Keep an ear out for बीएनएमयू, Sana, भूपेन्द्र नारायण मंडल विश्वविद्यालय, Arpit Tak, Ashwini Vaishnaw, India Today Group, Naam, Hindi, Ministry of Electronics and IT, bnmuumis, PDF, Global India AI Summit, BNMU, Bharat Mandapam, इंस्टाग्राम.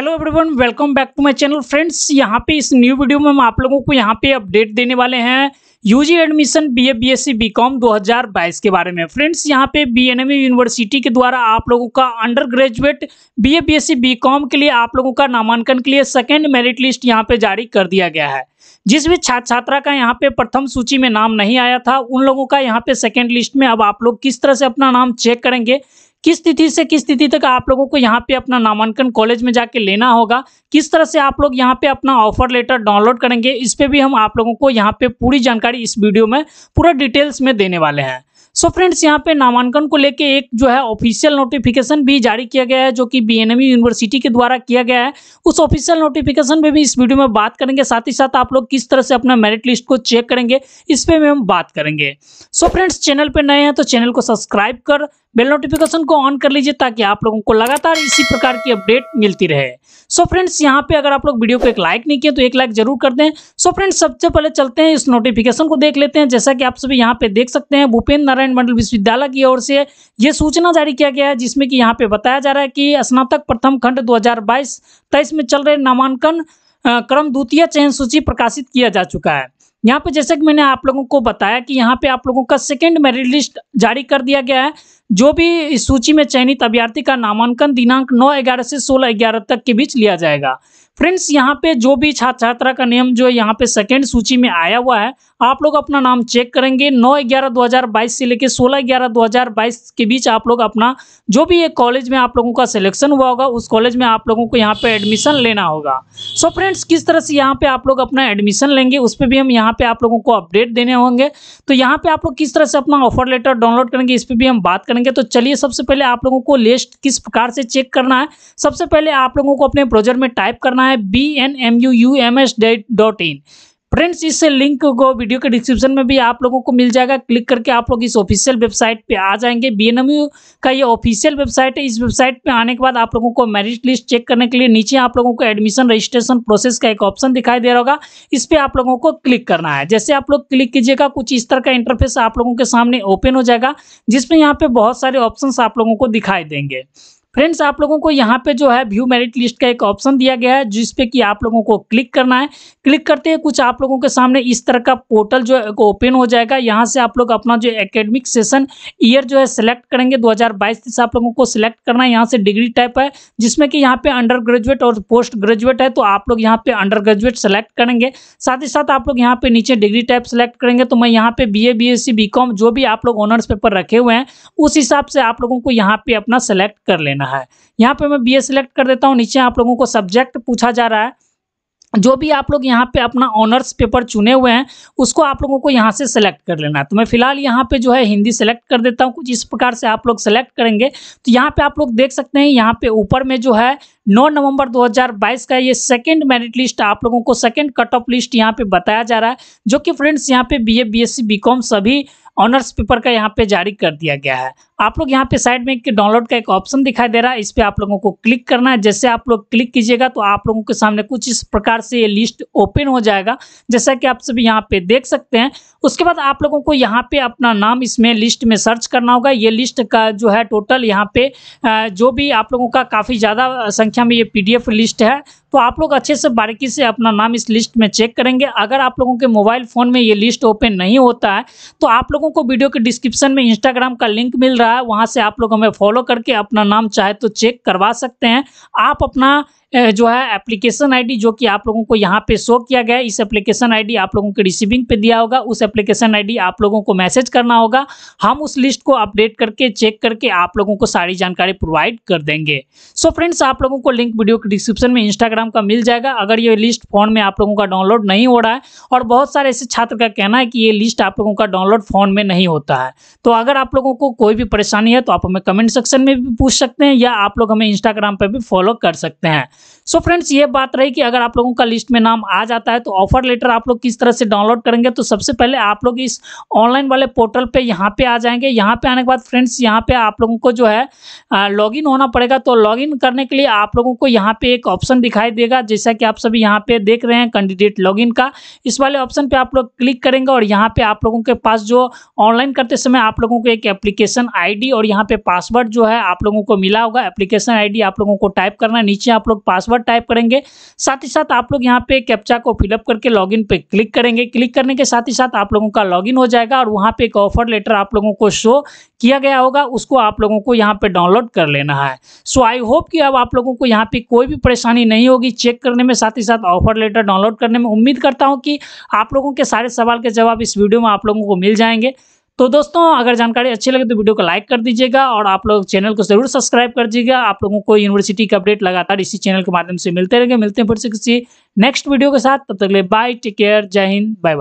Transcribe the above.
Hello everyone, welcome back to my channel. Friends, यहाँ पे इस न्यू वीडियो में हम आप लोगों को यहाँ पे अपडेट देने वाले हैं UG admission BA BSc BCom 2022 के बारे में। फ्रेंड्स, यहाँ पे बीएनएमयू यूनिवर्सिटी के द्वारा आप लोगों का undergraduate BA BSc BCom के लिए आप लोगों का नामांकन के लिए सेकेंड मेरिट लिस्ट यहाँ पे जारी कर दिया गया है। जिस भी छात्र छात्रा का यहाँ पे प्रथम सूची में नाम नहीं आया था, उन लोगों का यहाँ पे सेकेंड लिस्ट में अब आप लोग किस तरह से अपना नाम चेक करेंगे, किस तिथि से किस तिथि तक आप लोगों को यहाँ पे अपना नामांकन कॉलेज में जाके लेना होगा, किस तरह से आप लोग यहाँ पे अपना ऑफर लेटर डाउनलोड करेंगे, इस पे भी हम आप लोगों को यहाँ पे पूरी जानकारी इस वीडियो में पूरा डिटेल्स में देने वाले हैं। सो फ्रेंड्स, यहाँ पे नामांकन को लेके एक जो है ऑफिशियल नोटिफिकेशन भी जारी किया गया है, जो कि बीएनएमयू यूनिवर्सिटी के द्वारा किया गया है। उस ऑफिशियल नोटिफिकेशन पे भी इस वीडियो में बात करेंगे, साथ ही साथ आप लोग किस तरह से अपना मेरिट लिस्ट को चेक करेंगे इस पे भी हम बात करेंगे। सो फ्रेंड्स, चैनल पे नए हैं तो चैनल को सब्सक्राइब कर बेल नोटिफिकेशन को ऑन कर लीजिए, ताकि आप लोगों को लगातार इसी प्रकार की अपडेट मिलती रहे। सो फ्रेंड्स, यहाँ पे अगर आप लोग वीडियो को एक लाइक नहीं किए तो एक लाइक जरूर कर दें। सो फ्रेंड्स, सबसे पहले चलते हैं इस नोटिफिकेशन को देख लेते हैं। जैसा कि आप सभी यहाँ पे देख सकते हैं, भूपेन्द्र नारायण मंडल विश्वविद्यालय की ओर से यह सूचना जारी किया गया है, जिसमें कि यहाँ पे बताया जा रहा है कि स्नातक प्रथम खंड 2022-23 में चल रहे नामांकन क्रम द्वितीय चयन सूची प्रकाशित किया जा चुका है। यहाँ पे जैसे कि मैंने आप लोगों को बताया कि यहाँ पे आप लोगों का सेकेंड मेरिट लिस्ट जारी कर दिया गया है। जो भी इस सूची में चयनित अभ्यर्थी का नामांकन दिनांक 9/11 से 16/11 तक के बीच लिया जाएगा। फ्रेंड्स, यहाँ पे जो भी छात्र छात्रा का नेम जो यहाँ पे सेकेंड सूची में आया हुआ है, आप लोग अपना नाम चेक करेंगे। 9/11/2022 से लेकर 16/11/2022 के बीच आप लोग अपना जो भी एक कॉलेज में आप लोगों का सिलेक्शन हुआ होगा, उस कॉलेज में आप लोगों को यहाँ पे एडमिशन लेना होगा। सो फ्रेंड्स, किस तरह से यहाँ पे आप लोग अपना एडमिशन लेंगे उस पर भी हम यहाँ पे आप लोगों को अपडेट देने होंगे। तो यहाँ पे आप लोग किस तरह से अपना ऑफर लेटर डाउनलोड करेंगे इस पर भी हम बात करेंगे। तो चलिए, सबसे पहले आप लोगों को लिस्ट किस प्रकार से चेक करना है, सबसे पहले आप लोगों को अपने ब्राउज़र में टाइप करना है bnmuums.in। फ्रेंड्स, इससे लिंक को वीडियो के डिस्क्रिप्शन में भी आप लोगों को मिल जाएगा। क्लिक करके आप लोग इस ऑफिशियल वेबसाइट पे आ जाएंगे। बीएनएमयू का ये ऑफिशियल वेबसाइट है। इस वेबसाइट पे आने के बाद आप लोगों को मेरिट लिस्ट चेक करने के लिए नीचे आप लोगों को एडमिशन रजिस्ट्रेशन प्रोसेस का एक ऑप्शन दिखाई दे रहा होगा, इस पर आप लोगों को क्लिक करना है। जैसे आप लोग क्लिक कीजिएगा, कुछ इस तरह का इंटरफेस आप लोगों के सामने ओपन हो जाएगा, जिसमें यहाँ पे बहुत सारे ऑप्शन आप लोगों को दिखाई देंगे। फ्रेंड्स, आप लोगों को यहाँ पे जो है व्यू मेरिट लिस्ट का एक ऑप्शन दिया गया है, जिस पे कि आप लोगों को क्लिक करना है। क्लिक करते ही कुछ आप लोगों के सामने इस तरह का पोर्टल जो है ओपन हो जाएगा। यहाँ से आप लोग अपना जो एकेडमिक सेशन ईयर जो है सिलेक्ट करेंगे। 2022-23 आप लोगों को सिलेक्ट करना है। यहाँ से डिग्री टाइप है, जिसमें कि यहाँ पे अंडर ग्रेजुएट और पोस्ट ग्रेजुएट है, तो आप लोग यहाँ पे अंडर ग्रेजुएट सेलेक्ट करेंगे। साथ ही साथ आप लोग यहाँ पे नीचे डिग्री टाइप सेलेक्ट करेंगे। तो मैं यहाँ पे बीए बीएससी बीकॉम जो भी आप लोग ऑनर्स पेपर रखे हुए हैं, उस हिसाब से आप लोगों को यहाँ पे अपना सेलेक्ट कर लेना है। यहाँ पे मैं बीए सिलेक्ट कर देता हूँ। नीचे आप लोगों को सब्जेक्ट पूछा जा रहा है, जो भी आप लोग यहाँ पे अपना ऑनर्स पेपर चुने हुए हैं उसको आप लोगों को यहाँ से सेलेक्ट कर लेना है। तो मैं फिलहाल यहाँ पे जो है हिंदी सेलेक्ट कर देता हूँ। कुछ इस प्रकार से आप लोग सेलेक्ट करेंगे। तो यहाँ पे आप लोग देख सकते हैं, यहाँ पे ऊपर में जो है 9 नवंबर 2022 का ये सेकंड मेरिट लिस्ट आप लोगों को सेकंड कट ऑफ लिस्ट यहाँ पे बताया जा रहा है, जो कि फ्रेंड्स यहाँ पे बीए बीएससी बीकॉम सभी ऑनर्स पेपर का यहाँ पे जारी कर दिया गया है। आप लोग यहाँ पे साइड में डाउनलोड का एक ऑप्शन दिखाई दे रहा है, इस पे आप लोगों को क्लिक करना है। जैसे आप लोग क्लिक कीजिएगा तो आप लोगों के सामने कुछ इस प्रकार से ये लिस्ट ओपन हो जाएगा, जैसा कि आप सभी यहाँ पे देख सकते हैं। उसके बाद आप लोगों को यहाँ पे अपना नाम इसमें लिस्ट में सर्च करना होगा। ये लिस्ट का जो है टोटल यहाँ पे जो भी आप लोगों का काफ़ी ज़्यादा संख्या में ये PDF लिस्ट है, तो आप लोग अच्छे से बारीकी से अपना नाम इस लिस्ट में चेक करेंगे। अगर आप लोगों के मोबाइल फ़ोन में ये लिस्ट ओपन नहीं होता है, तो आप लोगों को वीडियो के डिस्क्रिप्शन में इंस्टाग्राम का लिंक मिल रहा है, वहाँ से आप लोग हमें फॉलो करके अपना नाम चाहे तो चेक करवा सकते हैं। आप अपना जो है एप्लीकेशन आईडी जो कि आप लोगों को यहाँ पे शो किया गया है, इस एप्लीकेशन आईडी आप लोगों के रिसीविंग पे दिया होगा, उस एप्लीकेशन आईडी आप लोगों को मैसेज करना होगा। हम उस लिस्ट को अपडेट करके चेक करके आप लोगों को सारी जानकारी प्रोवाइड कर देंगे। सो फ्रेंड्स, आप लोगों को लिंक वीडियो के डिस्क्रिप्शन में इंस्टाग्राम का मिल जाएगा। अगर ये लिस्ट फ़ोन में आप लोगों का डाउनलोड नहीं हो रहा है, और बहुत सारे ऐसे छात्र का कहना है कि ये लिस्ट आप लोगों का डाउनलोड फ़ोन में नहीं होता है, तो अगर आप लोगों को कोई भी परेशानी है तो आप हमें कमेंट सेक्शन में भी पूछ सकते हैं, या आप लोग हमें इंस्टाग्राम पर भी फॉलो कर सकते हैं। सो फ्रेंड्स, ये बात रही कि अगर आप लोगों का लिस्ट में नाम आ जाता है तो ऑफर लेटर आप लोग किस तरह से डाउनलोड करेंगे। तो सबसे पहले आप लोग इस ऑनलाइन वाले पोर्टल पे यहाँ पे आ जाएंगे। यहाँ पे आने के बाद फ्रेंड्स, यहाँ पे आप लोगों को जो है लॉगिन होना पड़ेगा। तो लॉगिन करने के लिए आप लोगों को यहाँ पे एक ऑप्शन दिखाई देगा, जैसा कि आप सभी यहाँ पे देख रहे हैं, कैंडिडेट लॉगिन का इस वाले ऑप्शन पे आप लोग क्लिक करेंगे। और यहाँ पे आप लोगों के पास जो ऑनलाइन करते समय आप लोगों को एक एप्लीकेशन ID और यहाँ पे पासवर्ड जो है आप लोगों को मिला होगा। एप्लीकेशन ID आप लोगों को टाइप करना है, नीचे आप लोग पासवर्ड पासवर्ड टाइप करेंगे। साथ ही साथ आप लोग यहाँ पे कैप्चा को फिलअप करके लॉगिन पे क्लिक करेंगे। क्लिक करने के साथ ही साथ आप लोगों का लॉगिन हो जाएगा और वहाँ पे एक ऑफर लेटर आप लोगों को शो किया गया होगा, उसको आप लोगों को यहाँ पे डाउनलोड कर लेना है। सो आई होप कि अब आप लोगों को यहाँ पे कोई भी परेशानी नहीं होगी चेक करने में, साथ ही साथ ऑफर लेटर डाउनलोड करने में। उम्मीद करता हूँ कि आप लोगों के सारे सवाल के जवाब इस वीडियो में आप लोगों को मिल जाएंगे। तो दोस्तों, अगर जानकारी अच्छी लगे तो वीडियो को लाइक कर दीजिएगा और आप लोग चैनल को जरूर सब्सक्राइब कर दीजिएगा। आप लोगों को यूनिवर्सिटी का अपडेट लगातार इसी चैनल के माध्यम से मिलते रहेंगे। मिलते हैं फिर से किसी नेक्स्ट वीडियो के साथ, तब तक के लिए बाय, टेक केयर, जय हिंद, बाय बाय।